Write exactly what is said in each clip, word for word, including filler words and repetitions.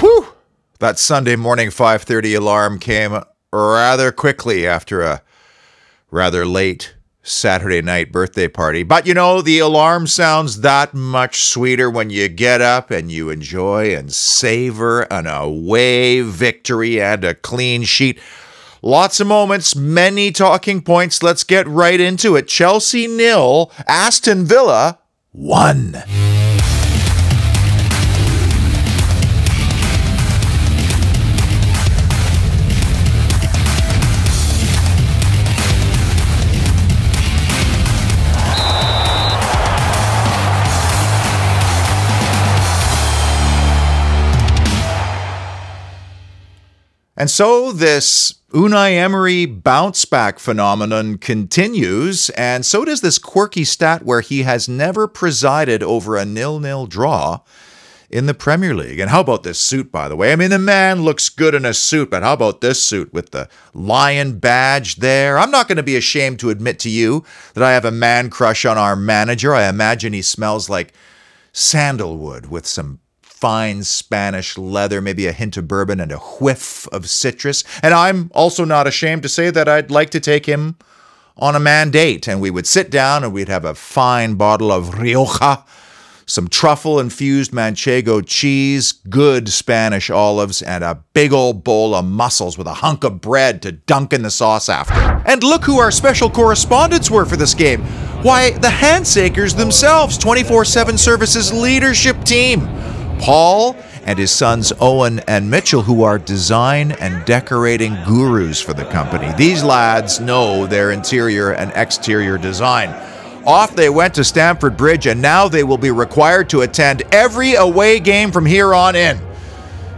Whew. That Sunday morning five thirty alarm came rather quickly after a rather late Saturday night birthday party. But you know, the alarm sounds that much sweeter when you get up and you enjoy and savor an away victory and a clean sheet. Lots of moments, many talking points. Let's get right into it. Chelsea nil, Aston Villa one. And so this Unai Emery bounce-back phenomenon continues, and so does this quirky stat where he has never presided over a nil-nil draw in the Premier League. And how about this suit, by the way? I mean, the man looks good in a suit, but how about this suit with the lion badge there? I'm not going to be ashamed to admit to you that I have a man crush on our manager. I imagine he smells like sandalwood with some fine Spanish leather, maybe a hint of bourbon and a whiff of citrus. And I'm also not ashamed to say that I'd like to take him on a man date. And we would sit down and we'd have a fine bottle of Rioja, some truffle-infused Manchego cheese, good Spanish olives, and a big old bowl of mussels with a hunk of bread to dunk in the sauce after. And look who our special correspondents were for this game. Why, the Handshakers themselves, twenty-four seven Services leadership team. Paul and his sons Owen and Mitchell, who are design and decorating gurus for the company. These lads know their interior and exterior design. Off they went to Stamford Bridge, and now they will be required to attend every away game from here on in.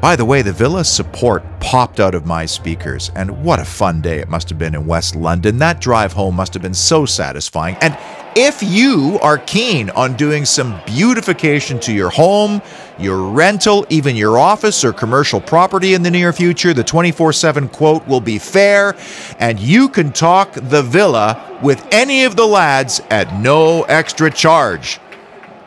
By the way, the Villa support popped out of my speakers, and what a fun day it must have been in West London. That drive home must have been so satisfying. And if you are keen on doing some beautification to your home, your rental, even your office or commercial property in the near future, the twenty-four seven quote will be fair, and you can talk the Villa with any of the lads at no extra charge.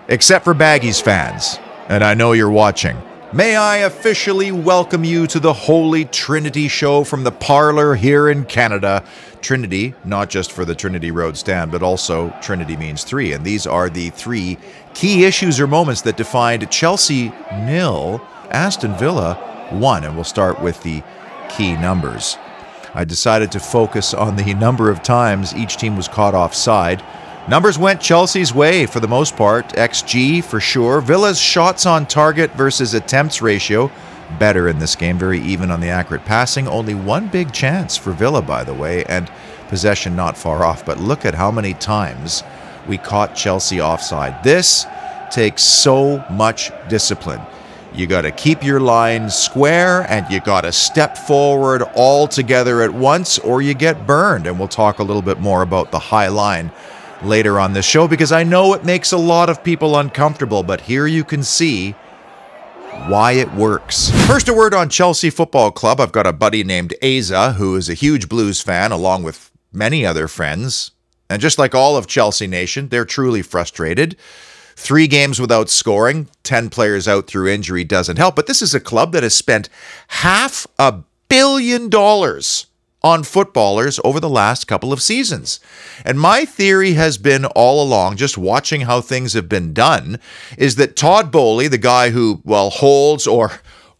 Except for Baggies fans, and I know you're watching. May I officially welcome you to the Holy Trinity show from the parlor here in Canada. Trinity, not just for the Trinity Road stand, but also Trinity means three. And these are the three key issues or moments that defined Chelsea nil, Aston Villa one. And we'll start with the key numbers. I decided to focus on the number of times each team was caught offside. Numbers went Chelsea's way for the most part. X G for sure. Villa's shots on target versus attempts ratio better in this game. Very even on the accurate passing. Only one big chance for Villa, by the way, and possession not far off. But look at how many times we caught Chelsea offside. This takes so much discipline. You got to keep your line square, and you got to step forward all together at once, or you get burned. And we'll talk a little bit more about the high line later on this show, because I know it makes a lot of people uncomfortable, but here you can see why it works. First, a word on Chelsea Football Club. I've got a buddy named Aza, who is a huge Blues fan, along with many other friends. And just like all of Chelsea Nation, they're truly frustrated. Three games without scoring, ten players out through injury doesn't help, but this is a club that has spent half a billion dollars on footballers over the last couple of seasons. And my theory has been all along, just watching how things have been done, is that Todd Boehly, the guy who, well, holds or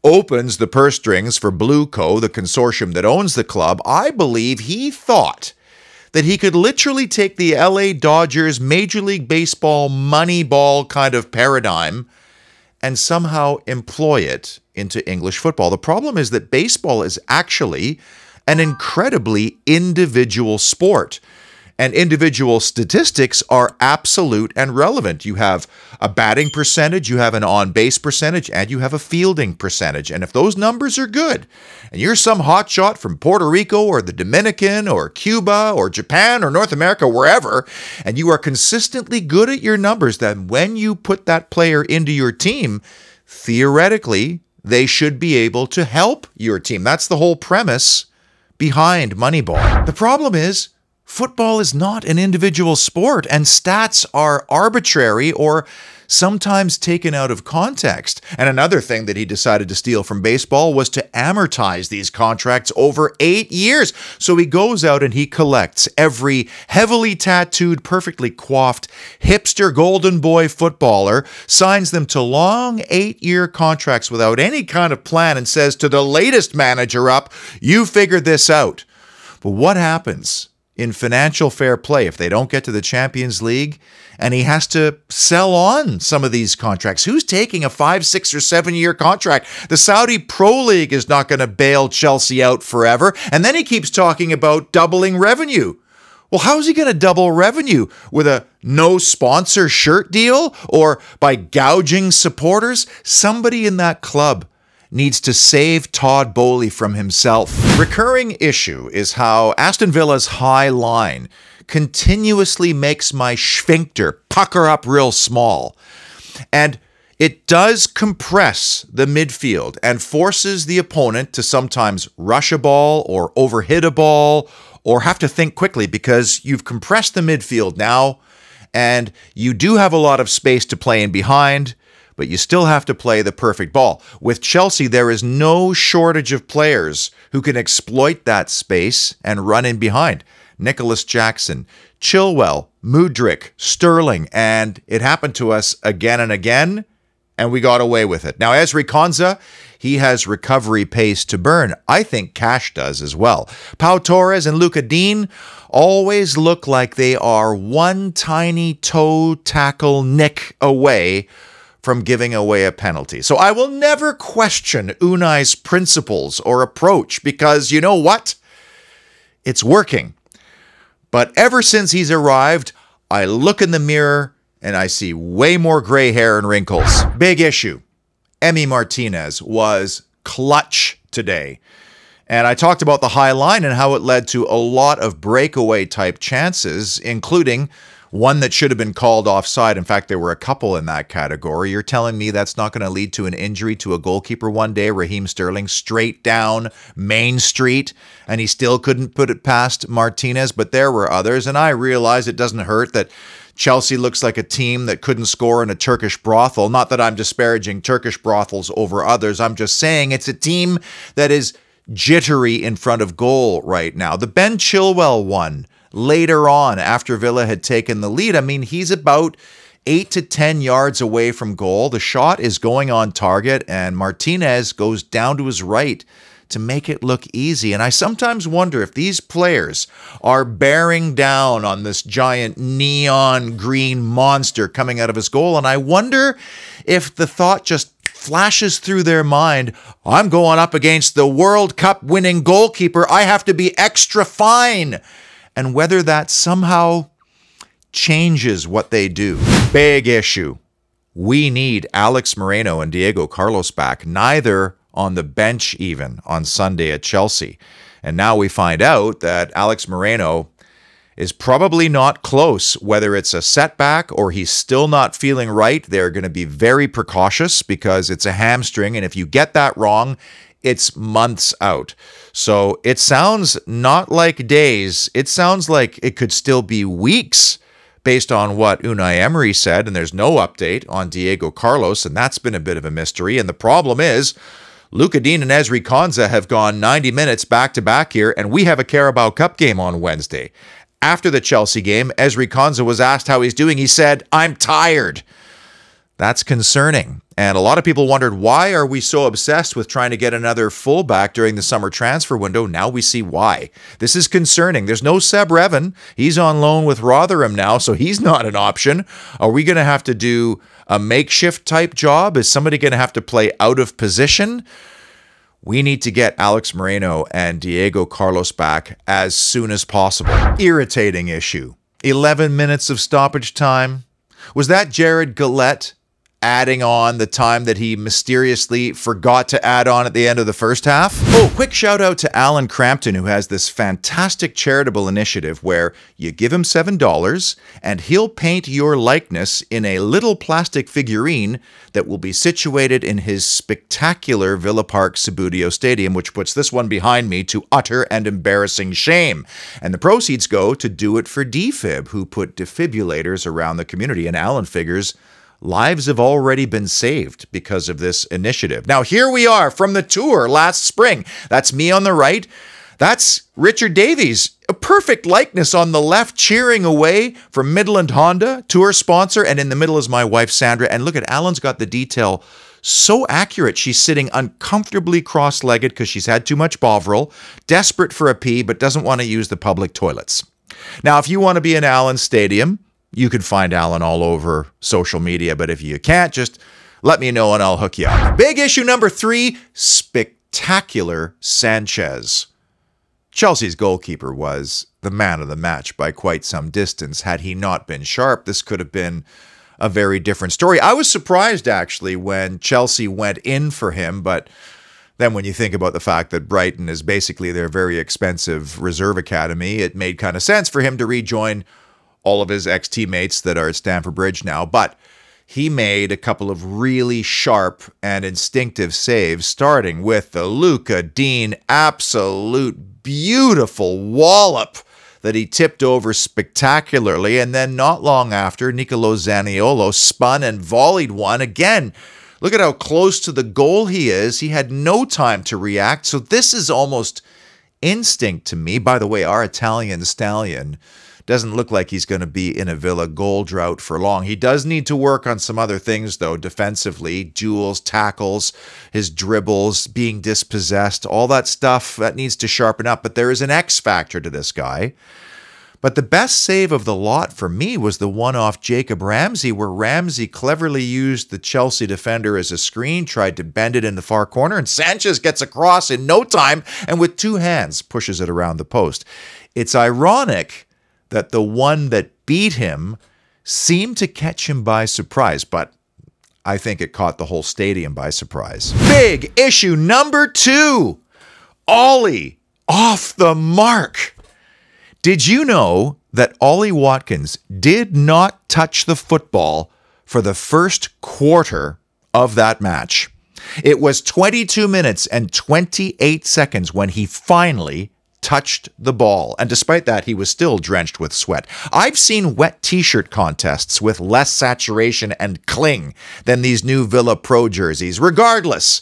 opens the purse strings for BlueCo, the consortium that owns the club, I believe he thought that he could literally take the L A Dodgers Major League Baseball Moneyball kind of paradigm and somehow employ it into English football. The problem is that baseball is actually an incredibly individual sport, and individual statistics are absolute and relevant. You have a batting percentage, you have an on-base percentage, and you have a fielding percentage. And if those numbers are good, and you're some hotshot from Puerto Rico or the Dominican or Cuba or Japan or North America, wherever, and you are consistently good at your numbers, then when you put that player into your team, theoretically, they should be able to help your team. That's the whole premise behind Moneyball. The problem is Football is not an individual sport, and stats are arbitrary or sometimes taken out of context. And another thing that he decided to steal from baseball was to amortize these contracts over eight years. So he goes out and he collects every heavily tattooed, perfectly coiffed, hipster golden boy footballer, signs them to long eight-year contracts without any kind of plan, and says to the latest manager up, "You figure this out." But what happens in financial fair play if they don't get to the Champions League and he has to sell on some of these contracts? Who's taking a five, six, or seven-year contract? The Saudi Pro League is not going to bail Chelsea out forever. And then he keeps talking about doubling revenue. Well, how is he going to double revenue? With a no-sponsor shirt deal or by gouging supporters? Somebody in that club needs to save Todd Boehly from himself. Recurring issue is how Aston Villa's high line continuously makes my sphincter pucker up real small. And it does compress the midfield and forces the opponent to sometimes rush a ball or overhit a ball or have to think quickly, because you've compressed the midfield now and you do have a lot of space to play in behind, but you still have to play the perfect ball. With Chelsea, there is no shortage of players who can exploit that space and run in behind. Nicholas Jackson, Chilwell, Mudryk, Sterling, and it happened to us again and again, and we got away with it. Now, Ezri Konsa, he has recovery pace to burn. I think Cash does as well. Pau Torres and Luca Dean always look like they are one tiny toe tackle nick away from giving away a penalty. So I will never question Unai's principles or approach, because you know what? It's working. But ever since he's arrived, I look in the mirror and I see way more gray hair and wrinkles. Big issue. Emi Martinez was clutch today. And I talked about the high line and how it led to a lot of breakaway type chances, including one that should have been called offside. In fact, there were a couple in that category. You're telling me that's not going to lead to an injury to a goalkeeper one day? Raheem Sterling straight down Main Street, and he still couldn't put it past Martinez, but there were others. And I realize it doesn't hurt that Chelsea looks like a team that couldn't score in a Turkish brothel. Not that I'm disparaging Turkish brothels over others. I'm just saying it's a team that is jittery in front of goal right now. The Ben Chilwell one later on, after Villa had taken the lead, I mean, he's about eight to ten yards away from goal. The shot is going on target, and Martinez goes down to his right to make it look easy. And I sometimes wonder if these players are bearing down on this giant neon green monster coming out of his goal. And I wonder if the thought just flashes through their mind, I'm going up against the World Cup winning goalkeeper. I have to be extra fine. And whether that somehow changes what they do. Big issue. We need Alex Moreno and Diego Carlos back, neither on the bench even on Sunday at Chelsea. And now we find out that Alex Moreno is probably not close, whether it's a setback or he's still not feeling right. They're going to be very precautious because it's a hamstring, and if you get that wrong, it's months out. So it sounds not like days. It sounds like it could still be weeks based on what Unai Emery said, and there's no update on Diego Carlos, and that's been a bit of a mystery. And the problem is Luca Dean and Ezri Konsa have gone ninety minutes back-to-back here, and we have a Carabao Cup game on Wednesday. After the Chelsea game, Ezri Konsa was asked how he's doing. He said, "I'm tired." That's concerning. And a lot of people wondered, why are we so obsessed with trying to get another fullback during the summer transfer window? Now we see why. This is concerning. There's no Seb Revin. He's on loan with Rotherham now, so he's not an option. Are we going to have to do a makeshift type job? Is somebody going to have to play out of position? We need to get Alex Moreno and Diego Carlos back as soon as possible. Irritating issue. eleven minutes of stoppage time. Was that Jarred Gillett adding on the time that he mysteriously forgot to add on at the end of the first half. Oh, quick shout out to Alan Crampton, who has this fantastic charitable initiative where you give him seven dollars and he'll paint your likeness in a little plastic figurine that will be situated in his spectacular Villa Park Subudio Stadium, which puts this one behind me to utter and embarrassing shame. And the proceeds go to Do It for D Fib, who put defibrillators around the community. And Alan figures lives have already been saved because of this initiative. Now, here we are from the tour last spring. That's me on the right. That's Richard Davies, a perfect likeness on the left, cheering away from Midland Honda, tour sponsor. And in the middle is my wife, Sandra. And look at Alan's got the detail so accurate. She's sitting uncomfortably cross-legged because she's had too much Bovril, desperate for a pee, but doesn't want to use the public toilets. Now, if you want to be in Alan Stadium, you can find Alan all over social media, but if you can't, just let me know and I'll hook you up. Big issue number three, spectacular Sanchez. Chelsea's goalkeeper was the man of the match by quite some distance. Had he not been sharp, this could have been a very different story. I was surprised, actually, when Chelsea went in for him, but then when you think about the fact that Brighton is basically their very expensive reserve academy, it made kind of sense for him to rejoin all of his ex-teammates that are at Stamford Bridge now, but he made a couple of really sharp and instinctive saves, starting with the Luca Dean absolute beautiful wallop that he tipped over spectacularly, and then not long after, Nicolo Zaniolo spun and volleyed one again. Look at how close to the goal he is. He had no time to react, so this is almost instinct to me. By the way, our Italian stallion doesn't look like he's going to be in a Villa goal drought for long. He does need to work on some other things, though, defensively. Duels, tackles, his dribbles, being dispossessed, all that stuff that needs to sharpen up. But there is an X factor to this guy. But the best save of the lot for me was the one off Jacob Ramsey, where Ramsey cleverly used the Chelsea defender as a screen, tried to bend it in the far corner, and Sanchez gets across in no time and with two hands pushes it around the post. It's ironic that the one that beat him seemed to catch him by surprise, but I think it caught the whole stadium by surprise. Big issue number two, Ollie off the mark. Did you know that Ollie Watkins did not touch the football for the first quarter of that match? It was twenty-two minutes and twenty-eight seconds when he finally touched the ball, and despite that, he was still drenched with sweat. I've seen wet t-shirt contests with less saturation and cling than these new Villa Pro jerseys. Regardless,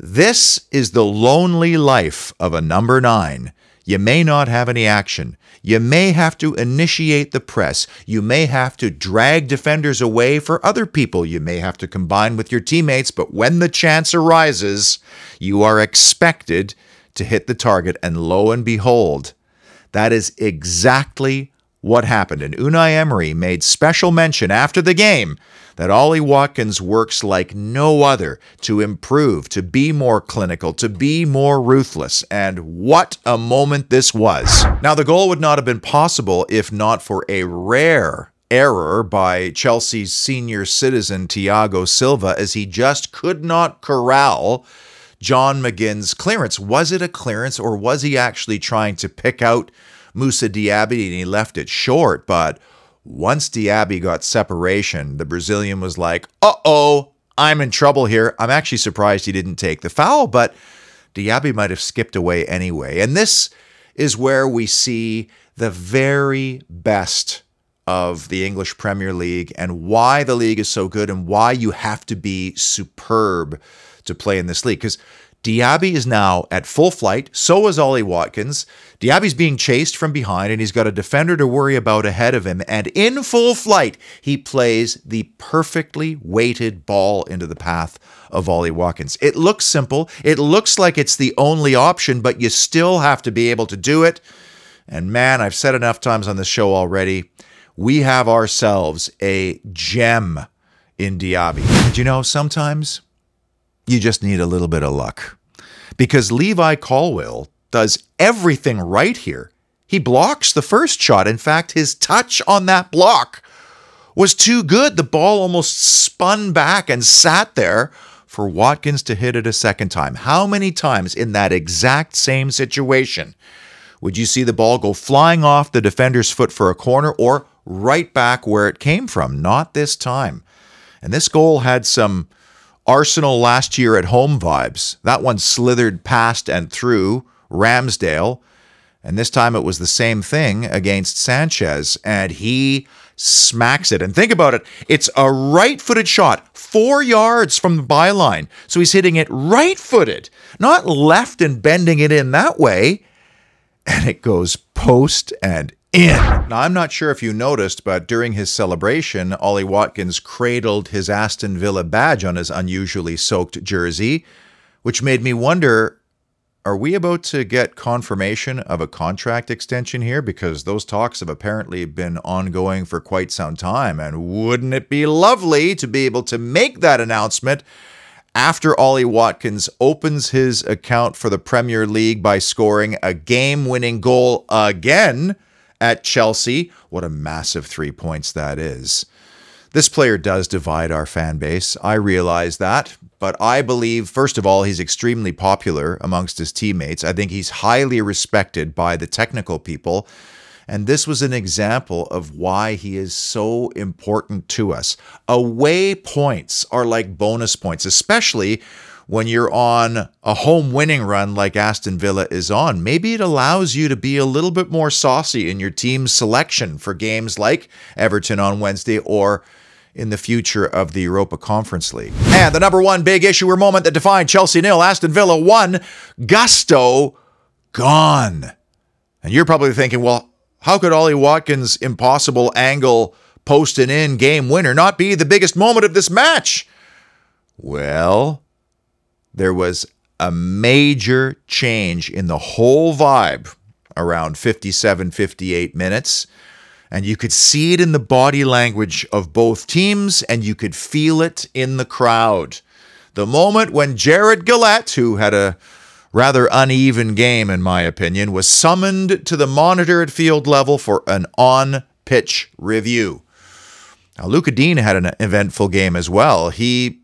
this is the lonely life of a number nine. You may not have any action. You may have to initiate the press. You may have to drag defenders away for other people. You may have to combine with your teammates, but when the chance arises, you are expected to hit the target, and lo and behold, that is exactly what happened. And Unai Emery made special mention after the game that Ollie Watkins works like no other to improve, to be more clinical, to be more ruthless. And what a moment this was. Now, the goal would not have been possible if not for a rare error by Chelsea's senior citizen Thiago Silva, as he just could not corral John McGinn's clearance. Was it a clearance, or was he actually trying to pick out Moussa Diaby and he left it short? But once Diaby got separation, the Brazilian was like, uh-oh, I'm in trouble here. I'm actually surprised he didn't take the foul, but Diaby might have skipped away anyway. And this is where we see the very best of the English Premier League and why the league is so good and why you have to be superb to play in this league, because Diaby is now at full flight. So is Ollie Watkins. Diaby's being chased from behind, and he's got a defender to worry about ahead of him. And in full flight, he plays the perfectly weighted ball into the path of Ollie Watkins. It looks simple. It looks like it's the only option, but you still have to be able to do it. And man, I've said enough times on this show already, we have ourselves a gem in Diaby. Did you know sometimes you just need a little bit of luck? Because Levi Colwill does everything right here. He blocks the first shot. In fact, his touch on that block was too good. The ball almost spun back and sat there for Watkins to hit it a second time. How many times in that exact same situation would you see the ball go flying off the defender's foot for a corner or right back where it came from? Not this time. And this goal had some Arsenal last year at home vibes. That one slithered past and through Ramsdale. And this time it was the same thing against Sanchez. And he smacks it. And think about it. It's a right-footed shot, four yards from the byline. So he's hitting it right-footed, not left and bending it in that way. And it goes post and in. Now, I'm not sure if you noticed, but during his celebration, Ollie Watkins cradled his Aston Villa badge on his unusually soaked jersey, which made me wonder, are we about to get confirmation of a contract extension here? Because those talks have apparently been ongoing for quite some time, and wouldn't it be lovely to be able to make that announcement after Ollie Watkins opens his account for the Premier League by scoring a game-winning goal again at Chelsea? What a massive three points that is. This player does divide our fan base. I realize that, but I believe, first of all, he's extremely popular amongst his teammates. I think he's highly respected by the technical people, and this was an example of why he is so important to us. Away points are like bonus points, especially when you're on a home winning run like Aston Villa is on. Maybe it allows you to be a little bit more saucy in your team selection for games like Everton on Wednesday or in the future of the Europa Conference League. And the number one big issue or moment that defined Chelsea nil, Aston Villa one, gusto gone. And you're probably thinking, well, how could Ollie Watkins' impossible angle post and in game winner not be the biggest moment of this match? Well, there was a major change in the whole vibe around fifty-seven, fifty-eight minutes. And you could see it in the body language of both teams, and you could feel it in the crowd. The moment when Jarred Gillett, who had a rather uneven game in my opinion, was summoned to the monitor at field level for an on-pitch review. Now, Luca Dean had an eventful game as well. He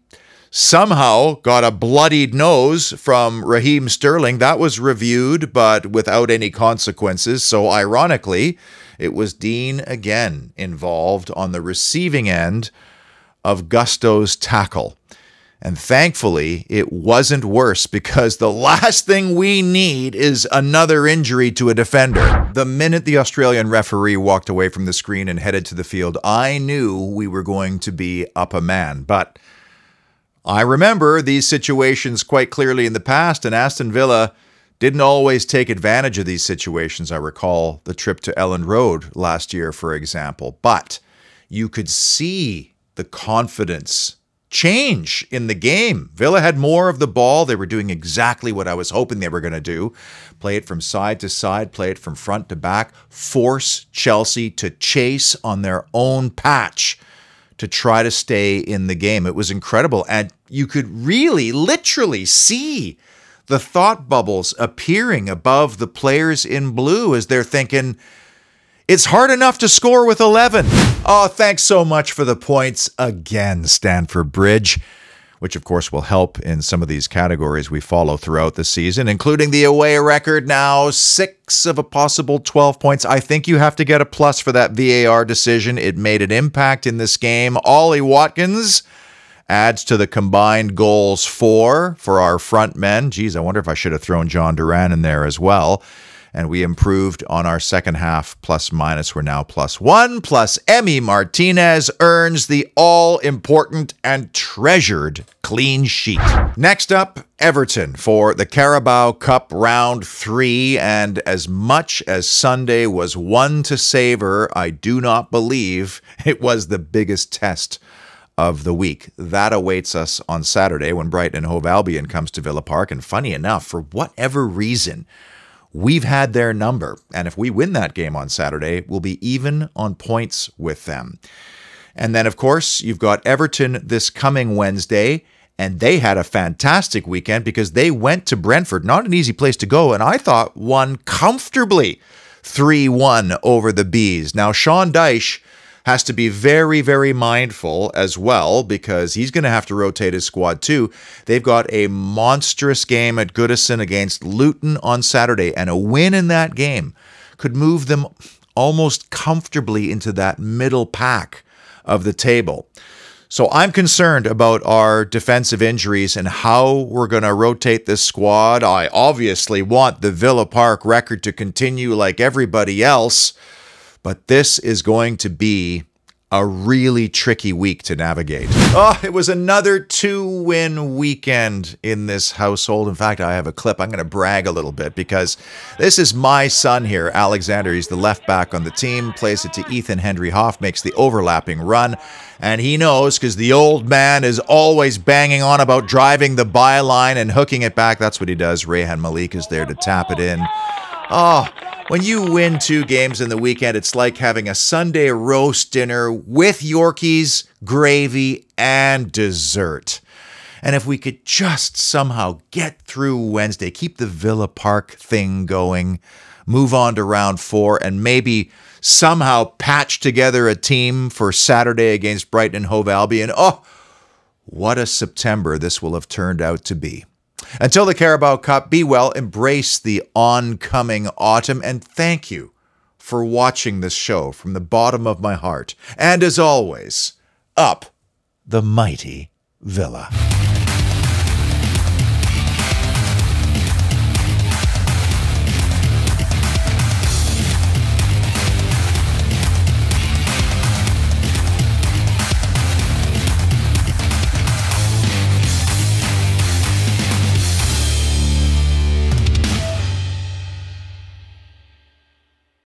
somehow got a bloodied nose from Raheem Sterling. That was reviewed, but without any consequences. So ironically, it was Dean again involved on the receiving end of Gusto's tackle. And thankfully, it wasn't worse, because the last thing we need is another injury to a defender. The minute the Australian referee walked away from the screen and headed to the field, I knew we were going to be up a man. But I remember these situations quite clearly in the past, and Aston Villa didn't always take advantage of these situations. I recall the trip to Elland Road last year, for example. But you could see the confidence change in the game. Villa had more of the ball. They were doing exactly what I was hoping they were going to do. Play it from side to side, play it from front to back, force Chelsea to chase on their own patch to try to stay in the game. It was incredible. And you could really, literally see the thought bubbles appearing above the players in blue as they're thinking, it's hard enough to score with eleven. Oh, thanks so much for the points again, Stamford Bridge, which of course will help in some of these categories we follow throughout the season, including the away record, now six of a possible twelve points. I think you have to get a plus for that V A R decision. It made an impact in this game. Ollie Watkins adds to the combined goals four for our front men. Geez, I wonder if I should have thrown John Duran in there as well. And we improved on our second half plus minus. We're now plus one, plus Emi Martinez earns the all-important and treasured clean sheet. Next up, Everton for the Carabao Cup round three. And as much as Sunday was one to savor, I do not believe it was the biggest test of the week. That awaits us on Saturday when Brighton and Hove Albion comes to Villa Park. And funny enough, for whatever reason, we've had their number. And if we win that game on Saturday, we'll be even on points with them. And then, of course, you've got Everton this coming Wednesday. And they had a fantastic weekend because they went to Brentford. Not an easy place to go. And I thought won comfortably three one over the Bees. Now, Sean Dyche has to be very, very mindful as well, because he's going to have to rotate his squad too. They've got a monstrous game at Goodison against Luton on Saturday, and a win in that game could move them almost comfortably into that middle pack of the table. So I'm concerned about our defensive injuries and how we're going to rotate this squad. I obviously want the Villa Park record to continue like everybody else, but this is going to be a really tricky week to navigate. Oh, it was another two-win weekend in this household. In fact, I have a clip. I'm going to brag a little bit because this is my son here, Alexander. He's the left back on the team, plays it to Ethan Hendry-Hoff, makes the overlapping run. And he knows, because the old man is always banging on about driving the byline and hooking it back. That's what he does. Rayhan Malik is there to tap it in. Oh, when you win two games in the weekend, it's like having a Sunday roast dinner with Yorkies, gravy, and dessert. And if we could just somehow get through Wednesday, keep the Villa Park thing going, move on to round four, and maybe somehow patch together a team for Saturday against Brighton and Hove Albion. Oh, what a September this will have turned out to be. Until the Carabao Cup, be well, embrace the oncoming autumn, and thank you for watching this show from the bottom of my heart. And as always, up the mighty Villa.